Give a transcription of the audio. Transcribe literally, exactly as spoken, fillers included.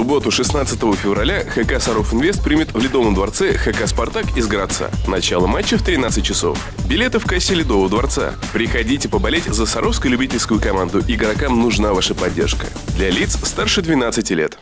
субботу шестнадцатого февраля ХК Саров Инвест примет в Ледовом дворце ХК Спартак из Граца. Начало матча в тринадцать часов. Билеты в кассе Ледового дворца. Приходите поболеть за саровскую любительскую команду. Игрокам нужна ваша поддержка. Для лиц старше двенадцати лет.